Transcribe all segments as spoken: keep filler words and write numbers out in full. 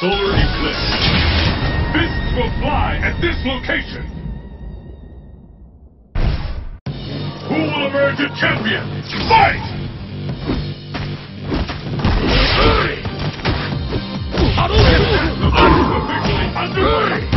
solar eclipse. Fists will fly at this location. Who will emerge a champion? Fight! Hurry! The battle is officially underway!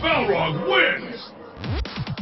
Balrog wins!